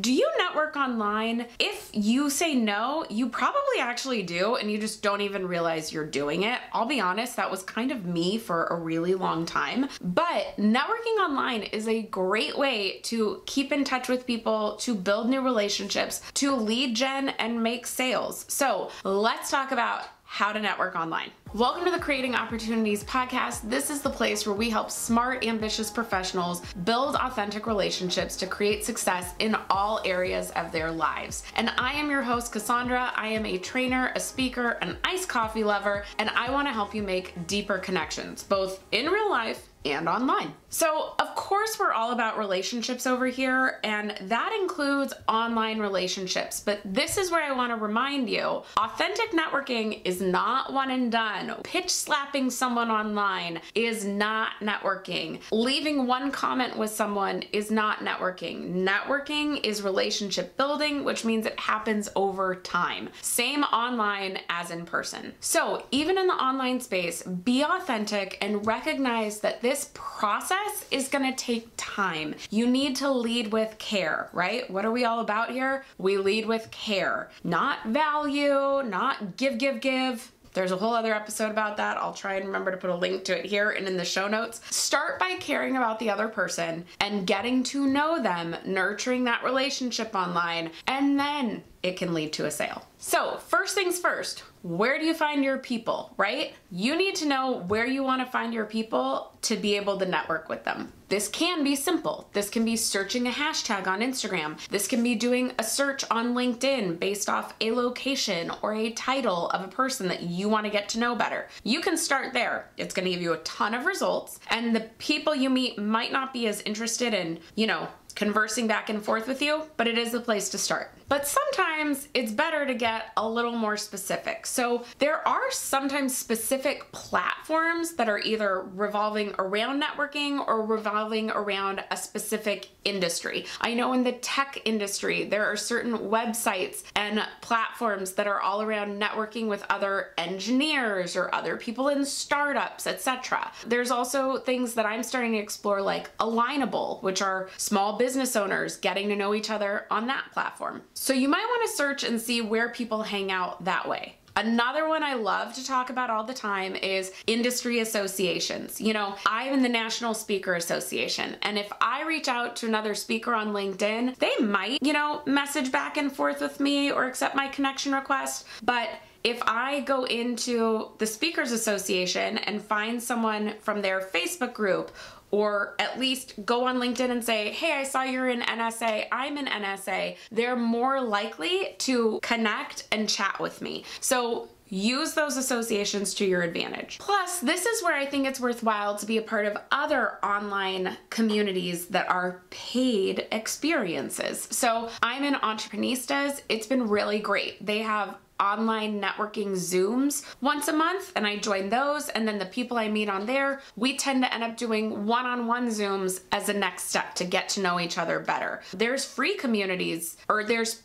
Do you network online? If you say no, you probably actually do, and you just don't even realize you're doing it. I'll be honest, that was kind of me for a really long time. But networking online is a great way to keep in touch with people, to build new relationships, to lead gen and make sales. So let's talk about how to network online. Welcome to the Creating Opportunities podcast. This is the place where we help smart, ambitious professionals build authentic relationships to create success in all areas of their lives. And I am your host, Cassandra. I am a trainer, a speaker, an iced coffee lover, and I want to help you make deeper connections, both in real life and online. So of course we're all about relationships over here, and that includes online relationships. But this is where I want to remind you, authentic networking is not one and done. Pitch slapping someone online is not networking. Leaving one comment with someone is not networking. Networking is relationship building, which means it happens over time. Same online as in person. So even in the online space, be authentic and recognize that this process is gonna take time. You need to lead with care, right? What are we all about here? We lead with care, not value, not give, give, give. There's a whole other episode about that. I'll try and remember to put a link to it here and in the show notes. Start by caring about the other person and getting to know them, nurturing that relationship online, and then it can lead to a sale. So first things first, where do you find your people, right? You need to know where you want to find your people to be able to network with them. This can be simple. This can be searching a hashtag on Instagram. This can be doing a search on LinkedIn based off a location or a title of a person that you want to get to know better. You can start there. It's going to give you a ton of results, and the people you meet might not be as interested in, you know, conversing back and forth with you, but it is a place to start. But sometimes it's better to get a little more specific. So there are sometimes specific platforms that are either revolving around networking or revolving around a specific industry. I know in the tech industry, there are certain websites and platforms that are all around networking with other engineers or other people in startups, etc. There's also things that I'm starting to explore like Alignable, which are small business owners getting to know each other on that platform. So you might want to search and see where people hang out that way. Another one I love to talk about all the time is industry associations. You know, I'm in the National Speaker Association, and if I reach out to another speaker on LinkedIn, they might, you know, message back and forth with me or accept my connection request. But if I go into the Speakers Association and find someone from their Facebook group, or at least go on LinkedIn and say, hey, I saw you're in NSA, I'm in NSA, they're more likely to connect and chat with me. So use those associations to your advantage. Plus, this is where I think it's worthwhile to be a part of other online communities that are paid experiences. So I'm in Entreprenistas. It's been really great. They have online networking Zooms once a month, and I join those, and then the people I meet on there, we tend to end up doing one-on-one Zooms as a next step to get to know each other better. There's free communities, or there's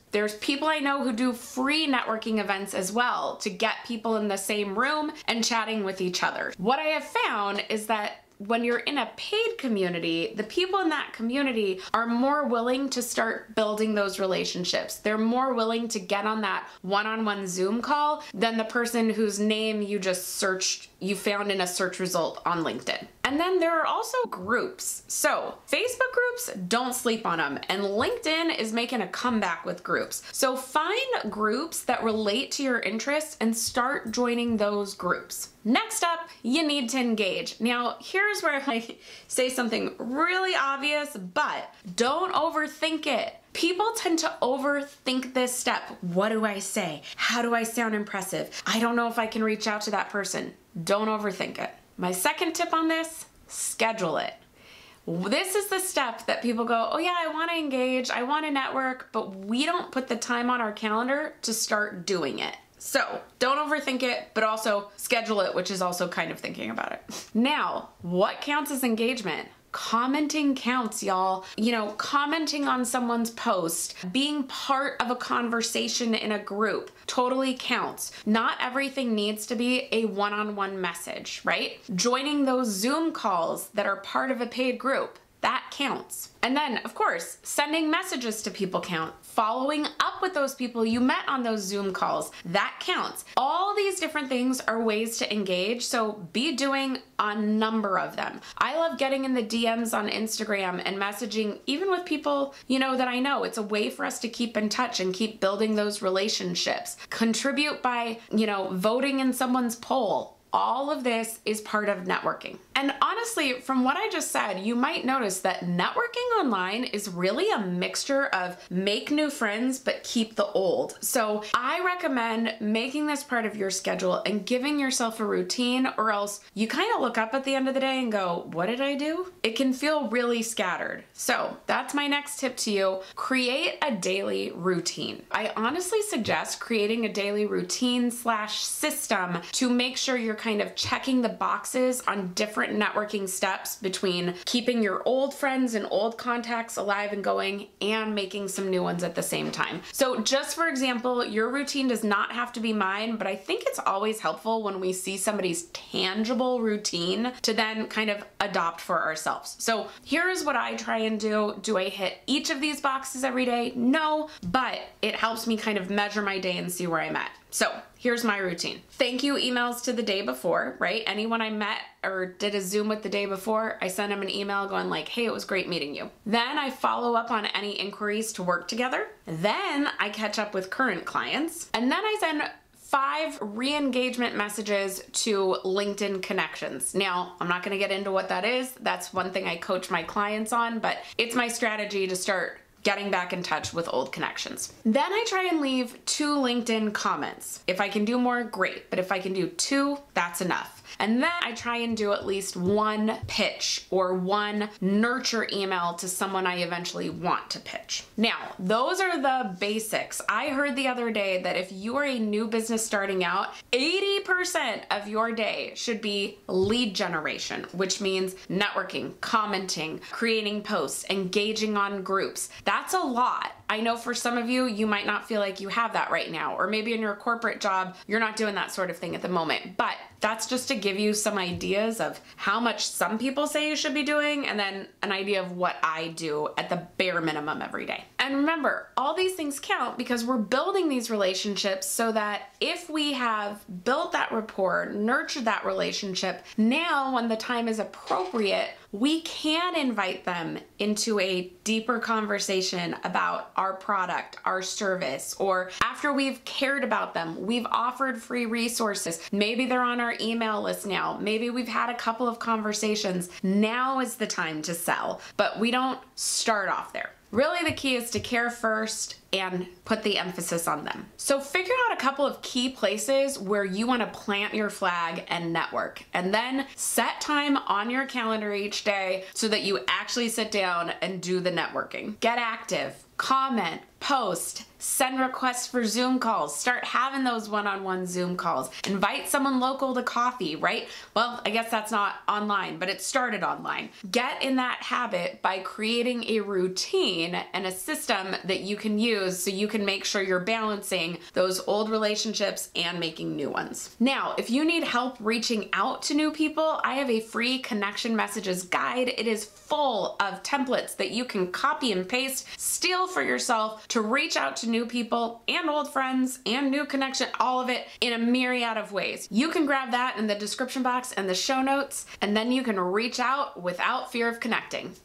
people I know who do free networking events as well to get people in the same room and chatting with each other. What I have found is that when you're in a paid community, the people in that community are more willing to start building those relationships. They're more willing to get on that one-on-one Zoom call than the person whose name you just searched, you found in a search result on LinkedIn. And then there are also groups. So Facebook groups, don't sleep on them. And LinkedIn is making a comeback with groups. So find groups that relate to your interests and start joining those groups. Next up, you need to engage. Now, here's where I say something really obvious, but don't overthink it. People tend to overthink this step. What do I say? How do I sound impressive? I don't know if I can reach out to that person. Don't overthink it. My second tip on this, schedule it. This is the step that people go, oh yeah, I want to engage, I want to network, but we don't put the time on our calendar to start doing it. So don't overthink it, but also schedule it, which is also kind of thinking about it. Now, what counts as engagement? Commenting counts, y'all. You know, commenting on someone's post, being part of a conversation in a group totally counts. Not everything needs to be a one-on-one message, right? Joining those Zoom calls that are part of a paid group, that counts. And then, of course, sending messages to people count, following up with those people you met on those Zoom calls, that counts. All these different things are ways to engage, so be doing a number of them. I love getting in the DMs on Instagram and messaging, even with people, you know, that I know. It's a way for us to keep in touch and keep building those relationships. Contribute by, you know, voting in someone's poll. All of this is part of networking. And honestly, from what I just said, you might notice that networking online is really a mixture of make new friends, but keep the old. So I recommend making this part of your schedule and giving yourself a routine, or else you kind of look up at the end of the day and go, what did I do? It can feel really scattered. So that's my next tip to you. Create a daily routine. I honestly suggest creating a daily routine slash system to make sure you're kind of checking the boxes on different networking steps between keeping your old friends and old contacts alive and going and making some new ones at the same time. So just for example, your routine does not have to be mine, but I think it's always helpful when we see somebody's tangible routine to then kind of adopt for ourselves. So here's what I try and do. Do I hit each of these boxes every day? No, but it helps me kind of measure my day and see where I'm at. So here's my routine. Thank you emails to the day before, right? Anyone I met or did a Zoom with the day before, I send them an email going like, hey, it was great meeting you. Then I follow up on any inquiries to work together. Then I catch up with current clients. And then I send 5 re-engagement messages to LinkedIn connections. Now, I'm not gonna get into what that is. That's one thing I coach my clients on, but it's my strategy to start getting back in touch with old connections. Then I try and leave 2 LinkedIn comments. If I can do more, great, but if I can do 2, that's enough. And then I try and do at least 1 pitch or 1 nurture email to someone I eventually want to pitch. Now, those are the basics. I heard the other day that if you are a new business starting out, 80% of your day should be lead generation, which means networking, commenting, creating posts, engaging on groups. That's a lot. I know for some of you, you might not feel like you have that right now, or maybe in your corporate job, you're not doing that sort of thing at the moment, but that's just to give you some ideas of how much some people say you should be doing, and then an idea of what I do at the bare minimum every day. And remember, all these things count because we're building these relationships so that if we have built that rapport, nurtured that relationship, now when the time is appropriate, we can invite them into a deeper conversation about our product, our service, or after we've cared about them, we've offered free resources. Maybe they're on our email list now. Maybe we've had a couple of conversations. Now is the time to sell, but we don't start off there. Really, the key is to care first and put the emphasis on them. So figure out a couple of key places where you want to plant your flag and network, and then set time on your calendar each day so that you actually sit down and do the networking. Get active, comment, post, send requests for Zoom calls, start having those one-on-one Zoom calls, invite someone local to coffee, right? Well, I guess that's not online, but it started online. Get in that habit by creating a routine and a system that you can use so you can make sure you're balancing those old relationships and making new ones. Now, if you need help reaching out to new people, I have a free connection messages guide. It is full of templates that you can copy and paste, steal for yourself to reach out to new people and old friends and new connection, all of it in a myriad of ways. You can grab that in the description box and the show notes, and then you can reach out without fear of connecting.